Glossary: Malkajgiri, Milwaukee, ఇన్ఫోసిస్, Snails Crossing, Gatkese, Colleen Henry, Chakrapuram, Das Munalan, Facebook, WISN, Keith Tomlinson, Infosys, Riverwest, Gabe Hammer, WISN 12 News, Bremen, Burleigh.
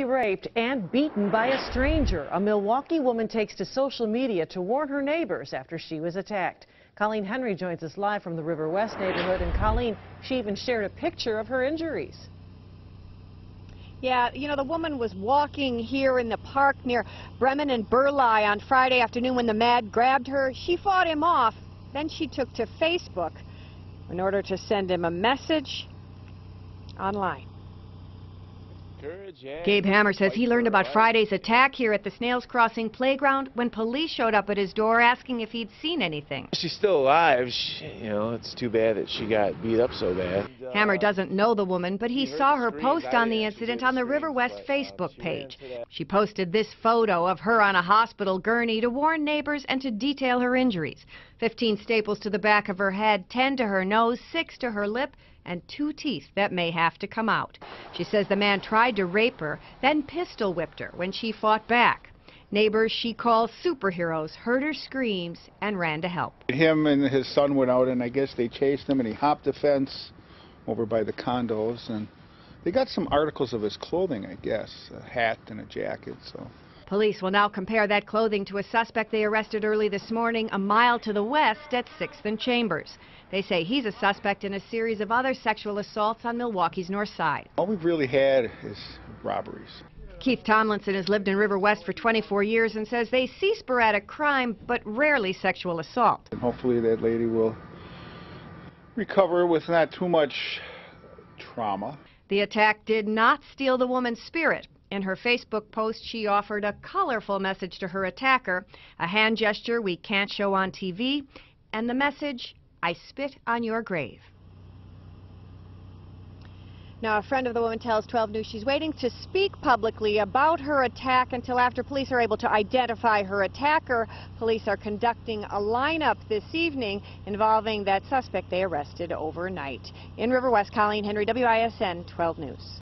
Raped and beaten by a stranger. A Milwaukee woman takes to social media to warn her neighbors after she was attacked. Colleen Henry joins us live from the Riverwest neighborhood. And Colleen, she even shared a picture of her injuries. Yeah, you know, the woman was walking here in the park near Bremen and Burleigh on Friday afternoon when the man grabbed her. She fought him off. Then she took to Facebook in order to send him a message online. Gabe Hammer says he learned about Friday's attack here at the Snails Crossing playground when police showed up at his door asking if he'd seen anything. She's still alive. You know, it's too bad that she got beat up so bad. Hammer doesn't know the woman, but he saw her post on the incident on the Riverwest Facebook page. She posted this photo of her on a hospital gurney to warn neighbors and to detail her injuries. 15 staples to the back of her head, 10 to her nose, 6 to her lip, and 2 teeth that may have to come out. She says the man tried to rape her, then pistol whipped her when she fought back. Neighbors she calls superheroes heard her screams and ran to help. Him and his son went out, and I guess they chased him, and he hopped the fence over by the condos, and they got some articles of his clothing, I guess, a hat and a jacket. So police will now compare that clothing to a suspect they arrested early this morning a mile to the west at 6th and Chambers. They say he's a suspect in a series of other sexual assaults on Milwaukee's north side. All we've really had is robberies. Keith Tomlinson has lived in River West for 24 years and says they see sporadic crime but rarely sexual assault. And hopefully that lady will recover with not too much trauma. The attack did not steal the woman's spirit. In her Facebook post, she offered a colorful message to her attacker, a hand gesture we can't show on TV, and the message, "I spit on your grave." Now, a friend of the woman tells 12 News she's waiting to speak publicly about her attack until after police are able to identify her attacker. Police are conducting a lineup this evening involving that suspect they arrested overnight. In River West, Colleen Henry, WISN 12 News.